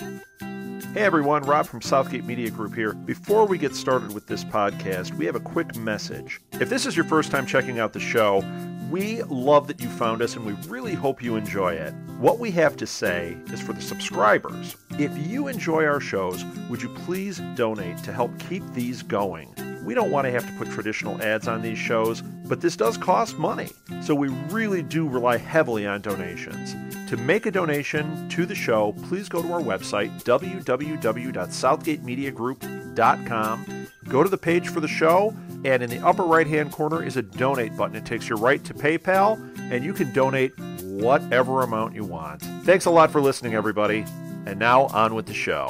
Hey everyone, Rob from Southgate Media Group here. Before we get started with this podcast, we have a quick message. If this is your first time checking out the show, we love that you found us and we really hope you enjoy it. What we have to say is for the subscribers. If you enjoy our shows, would you please donate to help keep these going? We don't want to have to put traditional ads on these shows, but this does cost money. So we really do rely heavily on donations. To make a donation to the show, please go to our website, www.southgatemediagroup.com. Go to the page for the show, and in the upper right-hand corner is a donate button. It takes you right to PayPal, and you can donate whatever amount you want. Thanks a lot for listening, everybody. And now, on with the show.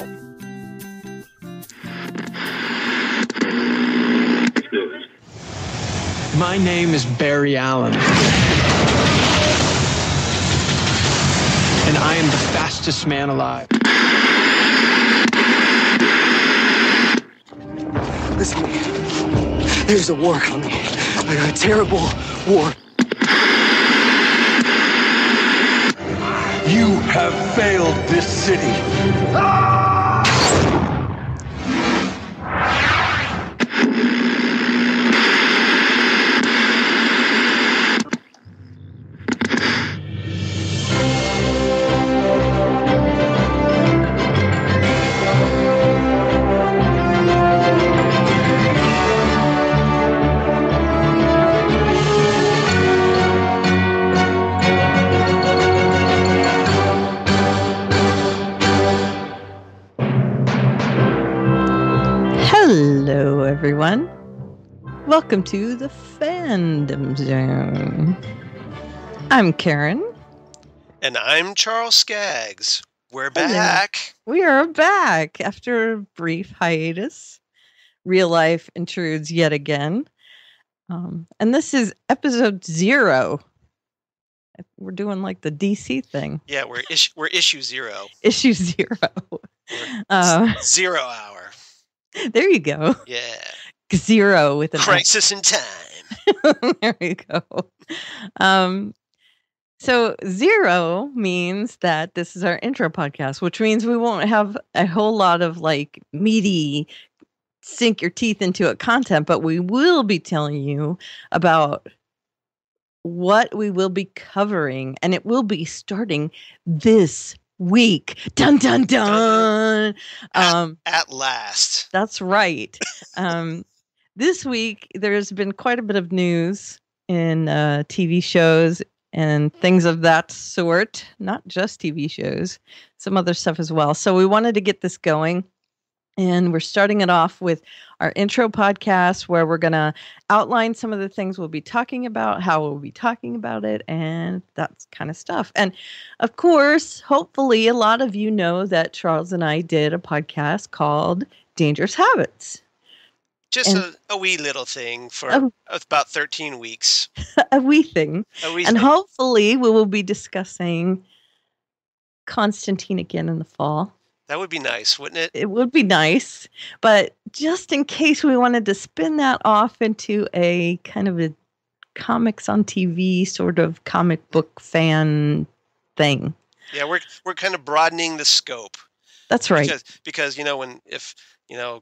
My name is Barry Allen. And I am the fastest man alive. Listen to me. There's a war coming. A terrible war. You have failed this city. Ah! Everyone, welcome to the Fandom Zone. I'm Karen, and I'm Charles Skaggs. We're back. Hello. We are back after a brief hiatus. Real life intrudes yet again, and this is episode 0. We're doing like the DC thing. Yeah, we're issue 0. Issue 0. 0 hour. There you go. Yeah. 0 with a crisis in time. There you go. So 0 means that this is our intro podcast, which means we won't have a whole lot of like meaty, sink your teeth into it content, but we will be telling you about what we will be covering, and it will be starting this week. Dun dun dun. At last. That's right. This week there's been quite a bit of news in TV shows and things of that sort, not just TV shows, some other stuff as well. So we wanted to get this going, and we're starting it off with our intro podcast where we're going to outline some of the things we'll be talking about, how we'll be talking about it, and that kind of stuff. And of course, hopefully a lot of you know that Charles and I did a podcast called Dangerous Habits. Just a wee little thing for about 13 weeks. A wee thing. And hopefully we will be discussing Constantine again in the fall. That would be nice, wouldn't it? It would be nice. But just in case we wanted to spin that off into a kind of a comics on TV sort of comic book fan thing. Yeah, we're kind of broadening the scope. That's right. Because you know, if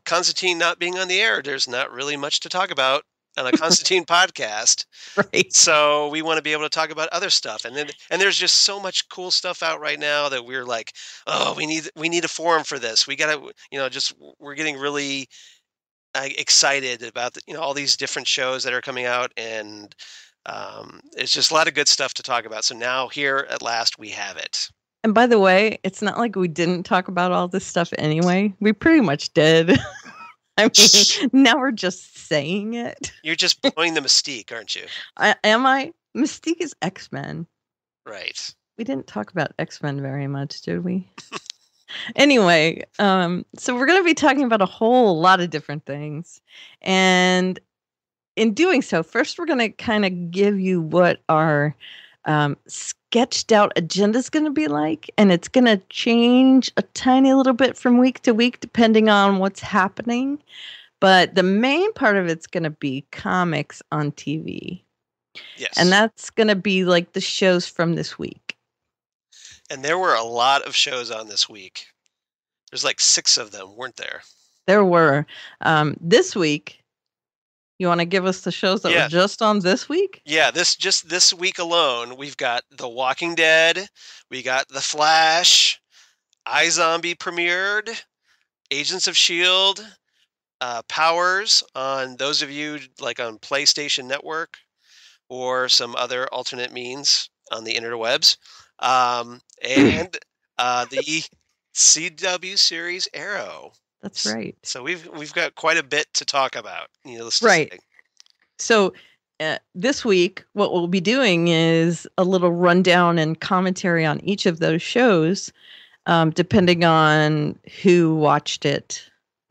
Constantine not being on the air, there's not really much to talk about on a Constantine podcast. Right. So we want to be able to talk about other stuff. And there's just so much cool stuff out right now that we're like, oh, we need a forum for this. We got to, we're getting really excited about, all these different shows that are coming out. And it's just a lot of good stuff to talk about. So now here at last we have it. And by the way, it's not like we didn't talk about all this stuff anyway. We pretty much did. I mean, now we're just saying it. You're just blowing the mystique, aren't you? Am I? Mystique is X-Men. Right. We didn't talk about X-Men very much, did we? Anyway, so we're going to be talking about a whole lot of different things. And in doing so, first we're going to kind of give you what our sketched out agenda is going to be like, and it's going to change a tiny little bit from week to week depending on what's happening, but the main part of it's going to be comics on TV. Yes. And that's going to be like the shows from this week. And there were a lot of shows on this week. There's like 6 of them, weren't there? There were. This week, you want to give us the shows that were just on this week? Yeah, this week alone, we've got The Walking Dead, we got The Flash, iZombie premiered, Agents of S.H.I.E.L.D., Powers on those of you like on PlayStation Network or some other alternate means on the interwebs, and the CW series Arrow. That's right. So we've got quite a bit to talk about. You know, right. So this week, what we'll be doing is a little rundown and commentary on each of those shows, depending on who watched it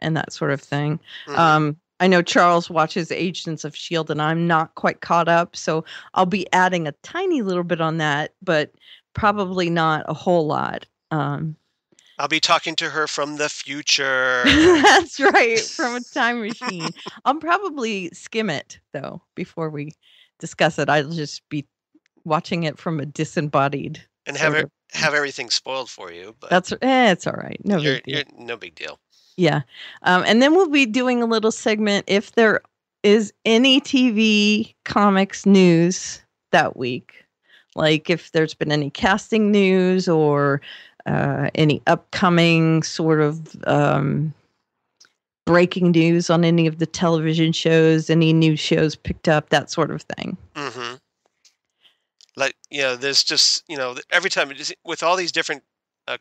and that sort of thing. Mm-hmm. I know Charles watches Agents of S.H.I.E.L.D. and I'm not quite caught up, so I'll be adding a tiny little bit on that, but probably not a whole lot. I'll be talking to her from the future. That's right, from a time machine. I'll probably skim it, though, before we discuss it. I'll just be watching it from a disembodied... And have everything spoiled for you. But that's it's all right. No big deal. No big deal. Yeah. And then we'll be doing a little segment if there is any TV comics news that week. Like if there's been any casting news or any upcoming sort of breaking news on any of the television shows, any new shows picked up, that sort of thing. Mm-hmm. Like, you know, there's just, you know, every time with all these different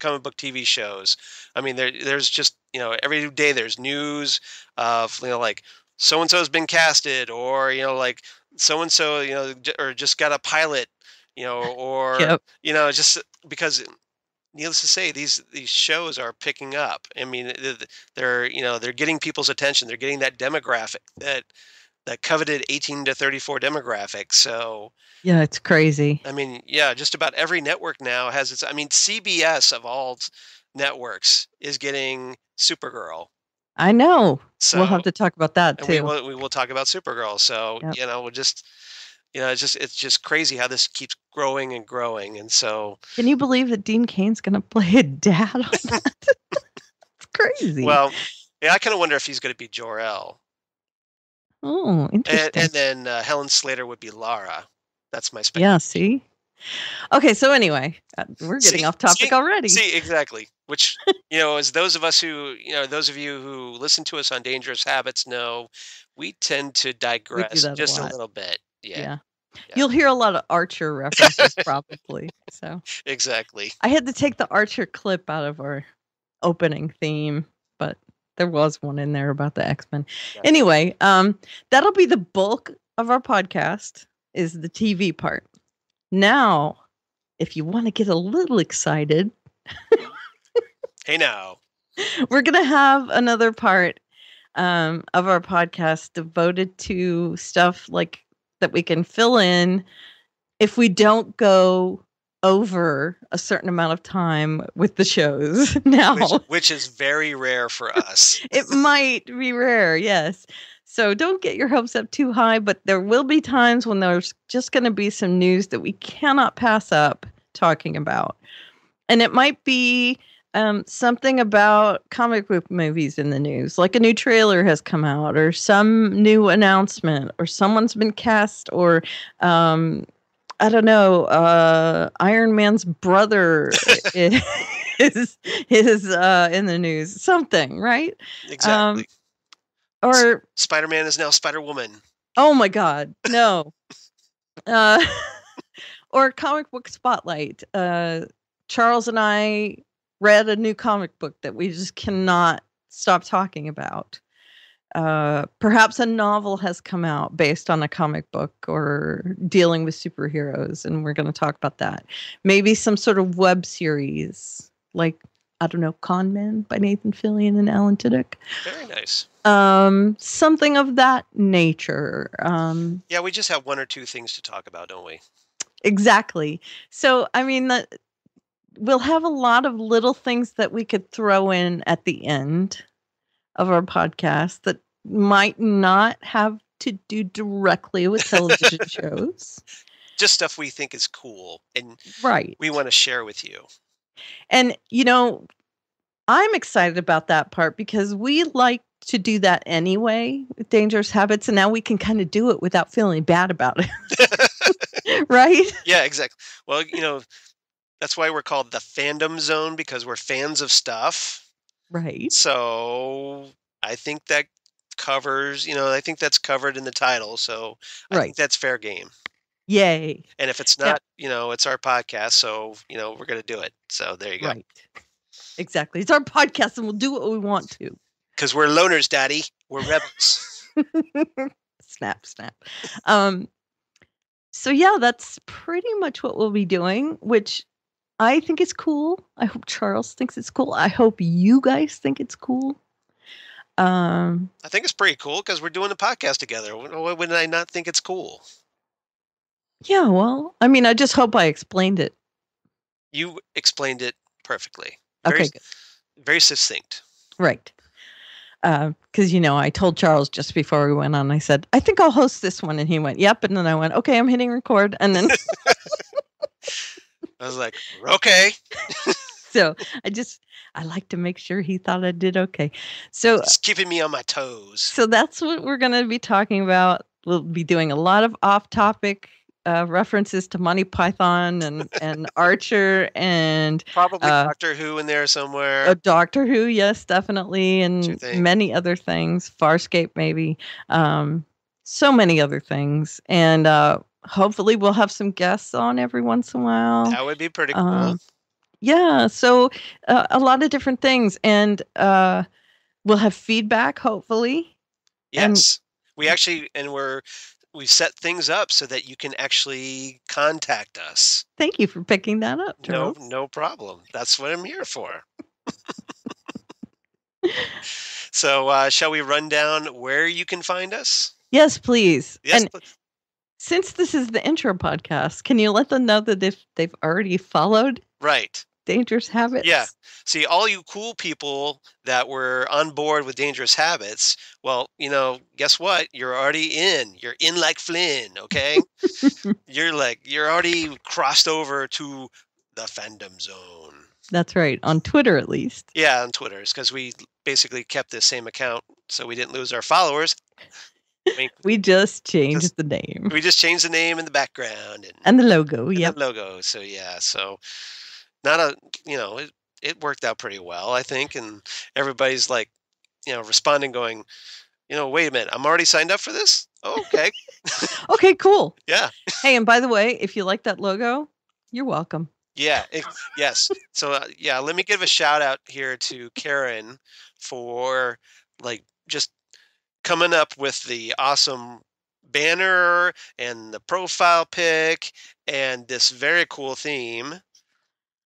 comic book TV shows, I mean, there's just, you know, every day there's news of, you know, like so-and-so's been casted, or, you know, like so-and-so, you know, or just got a pilot, you know, or, yep. You know, just because needless to say, these shows are picking up. I mean, they're, you know, they're getting people's attention. They're getting that demographic, that coveted 18 to 34 demographic. So yeah, it's crazy. I mean, yeah, just about every network now has its, I mean, CBS of all networks is getting Supergirl. I know. So we'll have to talk about that too. We will talk about Supergirl. So, yep. You know, we'll just, you know, it's just crazy how this keeps growing and growing. And so can you believe that Dean Kane's going to play a dad on that? It's crazy. Well, yeah, I kind of wonder if he's going to be Jor-El. Oh, interesting. And then Helen Slater would be Lara. That's my speculation. Yeah, see? Okay, so anyway, we're getting off topic already. See, exactly. Which, you know, as those of us who, you know, those of you who listen to us on Dangerous Habits know, we tend to digress just a little bit. Yeah. You'll hear a lot of Archer references probably. So exactly. I had to take the Archer clip out of our opening theme, but there was one in there about the X-Men. Right. Anyway, that'll be the bulk of our podcast, is the TV part. Now, if you want to get a little excited. Hey, now. We're going to have another part of our podcast devoted to stuff like that we can fill in if we don't go over a certain amount of time with the shows now. Which is very rare for us. It might be rare, yes. So don't get your hopes up too high, but there will be times when there's just going to be some news that we cannot pass up talking about. And it might be something about comic book movies in the news, like a new trailer has come out or some new announcement or someone's been cast or I don't know, Iron Man's brother is in the news. Something, right? Exactly. Or Spider-Man is now Spider-Woman. Oh my God, no. Or comic book spotlight. Charles and I read a new comic book that we just cannot stop talking about. Perhaps a novel has come out based on a comic book or dealing with superheroes, and we're going to talk about that. Maybe some sort of web series, like, I don't know, Con Man by Nathan Fillion and Alan Tudyk. Very nice. Something of that nature. Yeah, we just have one or two things to talk about, don't we? Exactly. So, I mean, we'll have a lot of little things that we could throw in at the end of our podcast that might not have to do directly with television shows. Just stuff we think is cool and right. We want to share with you. And, you know, I'm excited about that part because we like to do that anyway with Dangerous Habits, and now we can kind of do it without feeling bad about it. Right? Yeah, exactly. Well, you know, that's why we're called the Fandom Zone, because we're fans of stuff. Right. So I think that covers, you know, I think that's covered in the title. So I think that's fair game. Yay. And if it's not, you know, it's our podcast. So, you know, we're going to do it. So there you go. Right. Exactly. It's our podcast and we'll do what we want to. Because we're loners, Daddy. We're rebels. Snap, snap. So, yeah, that's pretty much what we'll be doing, which I think is cool. I hope Charles thinks it's cool. I hope you guys think it's cool. I think it's pretty cool because we're doing the podcast together. Why wouldn't I not think it's cool? Yeah, well, I mean, I just hope I explained it. You explained it perfectly. Very, okay, good. Very succinct. Right. Because, you know, I told Charles just before we went on, I said, I think I'll host this one. And he went, yep. And then I went, okay, I'm hitting record. And then I was like, okay. So I like to make sure he thought I did okay. So it's keeping me on my toes. So that's what we're going to be talking about. We'll be doing a lot of off-topic references to Monty Python and Archer and probably Doctor Who in there somewhere. Doctor Who, yes, definitely, and many other things. Farscape, maybe. So many other things, and hopefully we'll have some guests on every once in a while. That would be pretty cool. Yeah, so a lot of different things, and we'll have feedback hopefully. Yes, and we actually We've set things up so that you can actually contact us. Thank you for picking that up, Charles. No problem. That's what I'm here for. So shall we run down where you can find us? Yes, please. Yes, and since this is the intro podcast, can you let them know that they've already followed? Right. Dangerous Habits. Yeah. See, all you cool people that were on board with Dangerous Habits, well, you know, guess what? You're already in. You're in like Flynn, okay? You're already crossed over to the Fandom Zone. That's right. On Twitter, at least. Yeah, on Twitter. It's because we basically kept the same account, so we didn't lose our followers. I mean, we just changed the name. We just changed the name and the background. And the logo, yeah. The logo, so yeah, so... Not a, you know, it worked out pretty well, I think. And everybody's like, you know, responding going, you know, wait a minute, I'm already signed up for this? Oh, okay. Okay, cool. Yeah. Hey, and by the way, if you like that logo, you're welcome. Yeah. Yes. So, yeah, let me give a shout out here to Karen for like just coming up with the awesome banner and the profile pic and this very cool theme.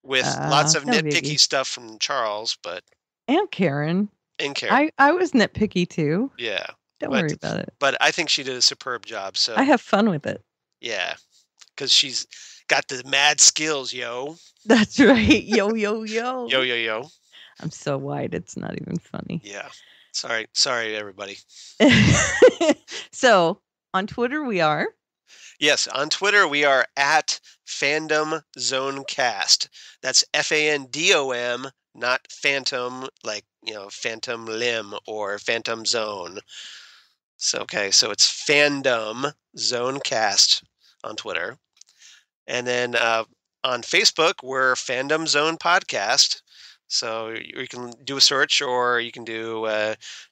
With lots of nitpicky stuff from Charles, but... And Karen. And Karen. I was nitpicky, too. Yeah. Don't worry about it. But I think she did a superb job, so... I have fun with it. Yeah. Because she's got the mad skills, yo. That's right. Yo, yo, yo. Yo, yo, yo. I'm so wide, it's not even funny. Yeah. Sorry, everybody. So, on Twitter, we are... Yes, on Twitter, we are at FandomZoneCast. That's FANDOM, not Phantom, like, you know, Phantom Limb or Phantom Zone. So, okay, so it's FandomZoneCast on Twitter. And then on Facebook, we're Fandom Zone Podcast. So you can do a search, or you can do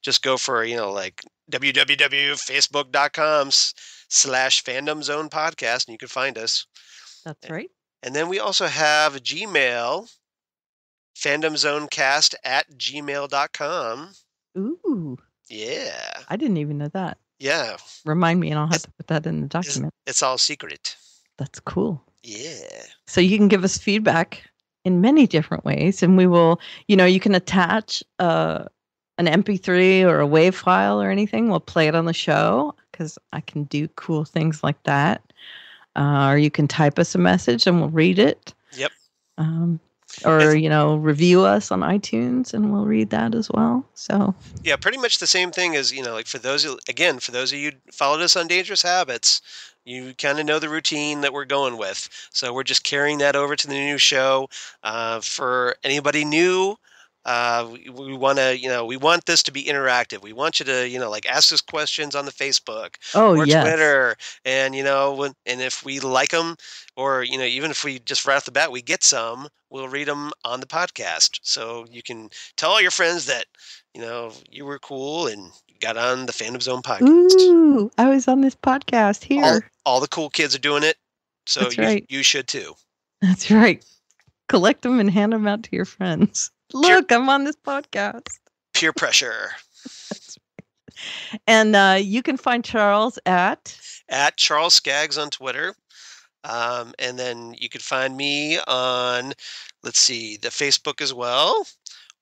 just go for, you know, like www.facebook.com/FandomZonePodcast, and you can find us. That's right. And then we also have Gmail, FandomZoneCast@gmail.com. Ooh. Yeah. I didn't even know that. Yeah. Remind me, and I'll have to put that in the document. It's all secret. That's cool. Yeah. So you can give us feedback in many different ways, and we will, you know, you can attach an MP3 or a WAV file or anything. We'll play it on the show, because I can do cool things like that. Or you can type us a message and we'll read it. Yep. Or, you know, review us on iTunes and we'll read that as well. So, yeah, pretty much the same thing as, you know, like for those of you who followed us on Dangerous Habits, you kind of know the routine that we're going with. So we're just carrying that over to the new show. For anybody new We want to, we want this to be interactive. We want you to, like ask us questions on the Facebook or Twitter. And, and if we like them or, even if we just right off the bat, we get some, we'll read them on the podcast. So you can tell all your friends that, you were cool and got on the Phantom Zone podcast. Ooh, I was on this podcast here. All the cool kids are doing it. So you should too. That's right. Collect them and hand them out to your friends. Look, I'm on this podcast. Peer pressure. Right. And you can find Charles at Charles Skaggs on Twitter. And then you could find me on, the Facebook as well,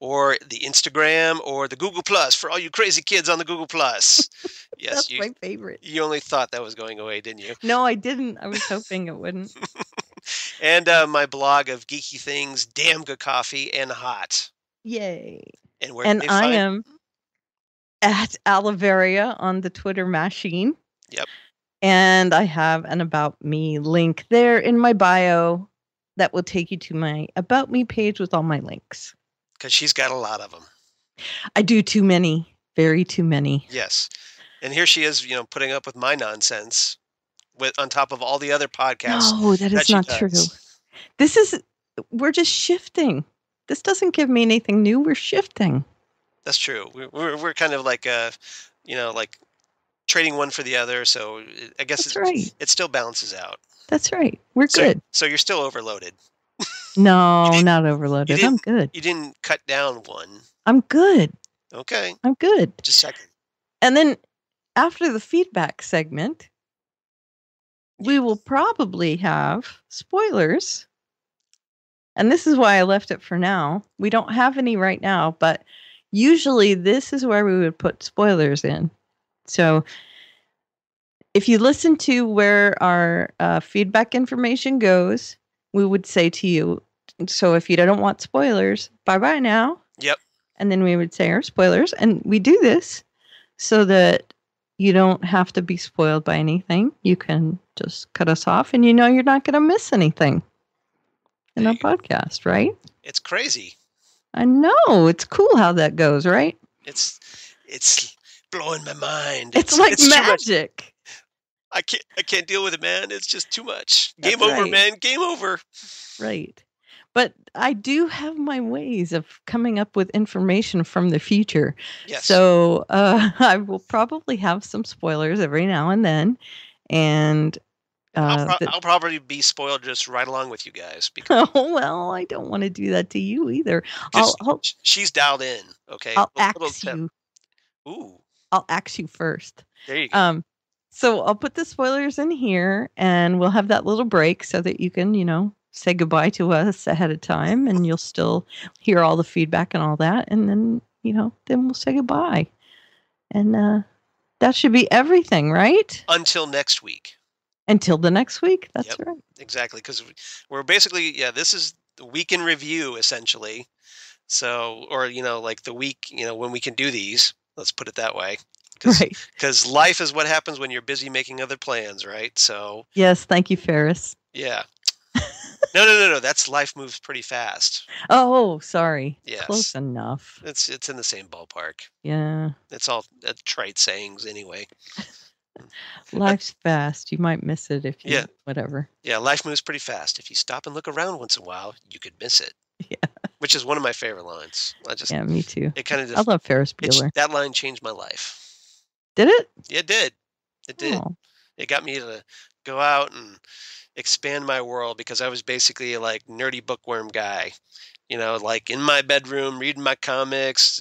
or the Instagram, or the Google Plus for all you crazy kids on the Google Plus. Yes, that's my favorite. You only thought that was going away, didn't you? No, I didn't. I was hoping it wouldn't. And my blog of geeky things, Damn Good Coffee and Hot. Yay. And where and I am at Aleveria on the Twitter machine. Yep. And I have an About Me link there in my bio that will take you to my About Me page with all my links. Because she's got a lot of them. I do too many. Very too many. Yes. And here she is, putting up with my nonsense. On top of all the other podcasts. No, that is not true. We're just shifting. This doesn't give me anything new. We're shifting. That's true. We're kind of like, like trading one for the other. So I guess it still balances out. That's right. We're good. So you're still overloaded. No, not overloaded. I'm good. You didn't cut down one. I'm good. Okay. I'm good. Just a second. And then after the feedback segment, we will probably have spoilers. And this is why I left it for now. We don't have any right now, but usually this is where we would put spoilers in. So if you listen to where our feedback information goes, we would say to you, so if you don't want spoilers, bye-bye now. Yep. And then we would say our spoilers. And we do this so that you don't have to be spoiled by anything. You can just cut us off and you're not going to miss anything in our podcast, right? It's crazy. I know. It's cool how that goes, right? It's blowing my mind. It's like magic. I can't deal with it, man. It's just too much. Game over, man. Game over. Right. But I do have my ways of coming up with information from the future. Yes. So I will probably have some spoilers every now and then. And I'll probably be spoiled just right along with you guys. Because I don't want to do that to you either. She's dialed in. Okay. I'll axe you. Ooh. I'll axe you first. There you go. So I'll put the spoilers in here and we'll have that little break so that you can, say goodbye to us ahead of time, and you'll still hear all the feedback and all that. And then, then we'll say goodbye. And that should be everything, right? Until next week. Until the next week. That's right. Exactly. Because we're basically, this is the week in review, essentially. So, or, like the week, when we can do these, let's put it that way. Because life is what happens when you're busy making other plans, right? So. Yes. Thank you, Ferris. Yeah. No. That's life moves pretty fast. Oh, sorry. Yes. Close enough. It's in the same ballpark. Yeah. It's all trite sayings anyway. Life's fast. You might miss it if you, whatever. Yeah. Life moves pretty fast. If you stop and look around once in a while, you could miss it. Yeah. Which is one of my favorite lines. Yeah, me too. It kind of I love Ferris Bueller. That line changed my life. Did it? Yeah, it did. It did. Oh. It got me to go out and expand my world, because I was basically like nerdy bookworm guy, like in my bedroom, reading my comics,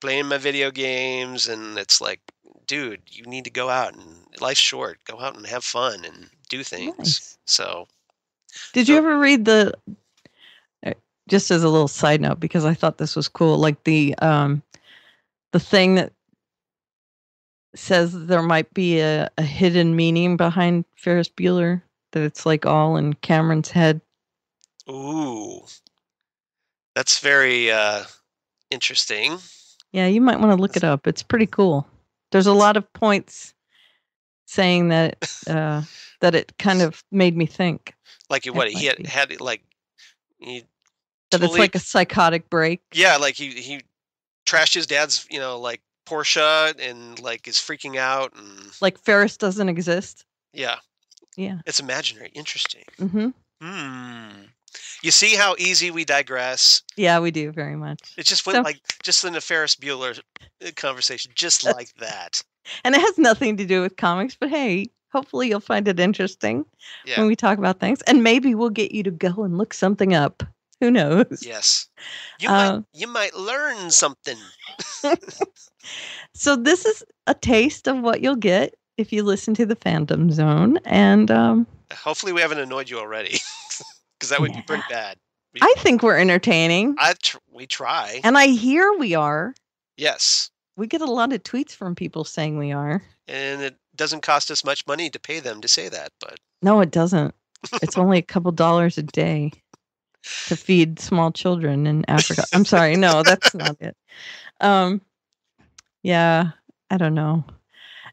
playing my video games. And it's like, dude, you need to go out, and life's short. Go out and have fun and do things. Nice. So did you ever read just as a little side note, because I thought this was cool, like the thing that says there might be a hidden meaning behind Ferris Bueller, that it's like all in Cameron's head. Ooh, that's very interesting. Yeah, you might want to look it up. It's pretty cool. There's a lot of points saying that that it kind of made me think. Like what he had like he That it's like a psychotic break. Yeah, like he trashed his dad's, you know, like Porsche, and like is freaking out, and like Ferris doesn't exist. Yeah. Yeah. It's imaginary. Interesting. Mm-hmm. Hmm. You see how easy we digress. Yeah, we do very much. It just went like just in the Ferris Bueller conversation, just like that. And it has nothing to do with comics, but hey, hopefully you'll find it interesting when we talk about things, and maybe we'll get you to go and look something up. Who knows? Yes, you might learn something. So this is a taste of what you'll get if you listen to the Fandom Zone, and hopefully we haven't annoyed you already, because that would be pretty bad. I think we're entertaining. We try, and I hear we are. Yes, we get a lot of tweets from people saying we are, and it doesn't cost us much money to pay them to say that. But no, it doesn't. It's only a couple dollars a day. To feed small children in Africa. I'm sorry. No, that's not it. Yeah, I don't know.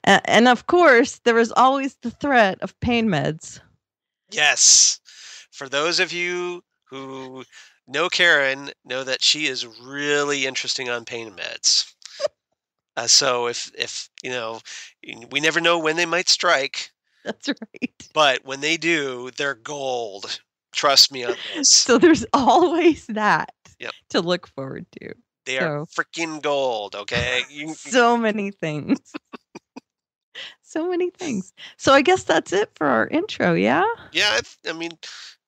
And of course, there is always the threat of pain meds. Yes. For those of you who know Karen, know that she is really interesting on pain meds. So if you know, we never know when they might strike. That's right. But when they do, they're gold. Trust me on this. So there's always that to look forward to. They are freaking gold, okay? So many things. So many things. So I guess that's it for our intro, yeah? Yeah, I mean,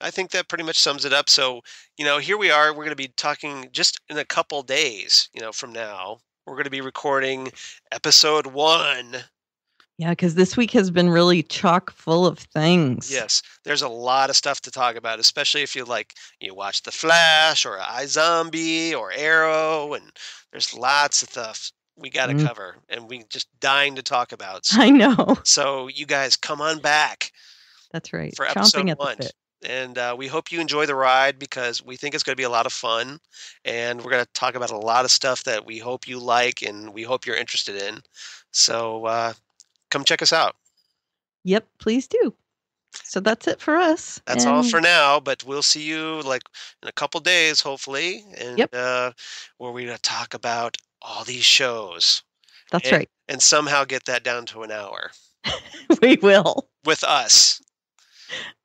I think that pretty much sums it up. So, you know, here we are. We're going to be talking just in a couple days, you know, from now. We're going to be recording episode 1. Yeah, because this week has been really chock full of things. Yes, there's a lot of stuff to talk about, especially if you watch The Flash or iZombie or Arrow, and there's lots of stuff we got to cover, and we just dying to talk about. So, I know. So you guys, come on back. That's right. For episode 1, and we hope you enjoy the ride, because we think it's going to be a lot of fun, and we're going to talk about a lot of stuff that we hope you like and we hope you're interested in. So. Come check us out. Yep, please do. So that's it for us. That's all for now, but we'll see you like in a couple days, hopefully, and where we're going to talk about all these shows. That's right. And somehow get that down to an hour. We will. With us.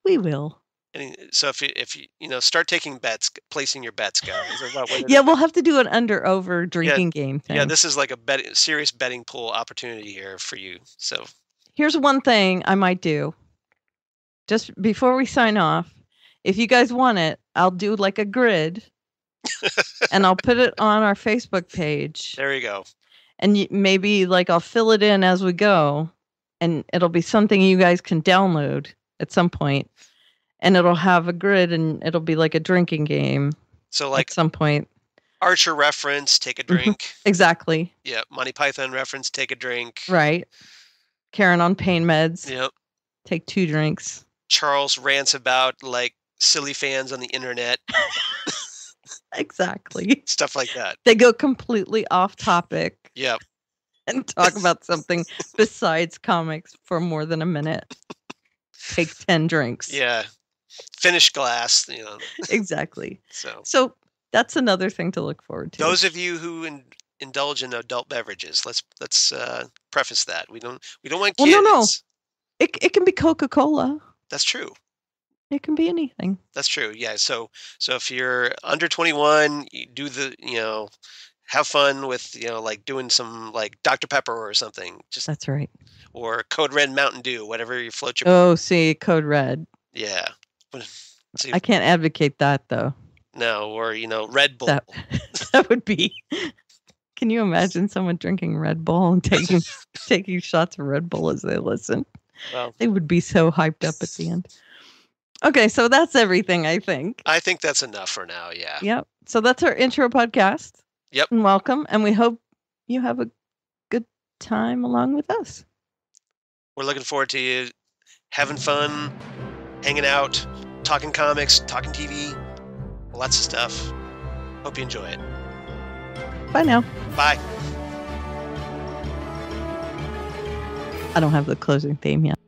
We will. And so if you start taking bets, placing your bets, guys. Yeah, we'll have to do an under-over drinking game thing. Yeah, this is like serious betting pool opportunity here for you. So here's one thing I might do. Just before we sign off, if you guys want it, I'll do like a grid, and I'll put it on our Facebook page. There you go. And maybe like I'll fill it in as we go, and it'll be something you guys can download at some point. And it'll have a grid, and it'll be like a drinking game. So like at some point. Archer reference, take a drink. Exactly. Yeah. Monty Python reference, take a drink. Right. Karen on pain meds. Yep. Take 2 drinks. Charles rants about like silly fans on the internet. Exactly. Stuff like that. They go completely off topic. Yep. And talk about something besides comics for more than a minute. Take 10 drinks. Yeah. Finish glass, you know. Exactly. So that's another thing to look forward to. Those of you who indulge in adult beverages, let's preface that. We don't want kids. Well, no. It can be Coca-Cola. That's true. It can be anything. That's true. Yeah. So if you're under 21, you do have fun with like doing some like Dr. Pepper or something. Just that's right. Or Code Red Mountain Dew, whatever you float your. Oh, see, Code Red. Yeah. See, I can't advocate that though. No, or Red Bull. That would be. Can you imagine someone drinking Red Bull and taking taking shots of Red Bull as they listen? Well, they would be so hyped up at the end. Okay, so that's everything. I think that's enough for now. Yeah. Yep. So that's our intro podcast. Yep. And welcome, and we hope you have a good time along with us. We're looking forward to you having fun. Hanging out, talking comics, talking TV, lots of stuff. Hope you enjoy it. Bye now. Bye. I don't have the closing theme yet.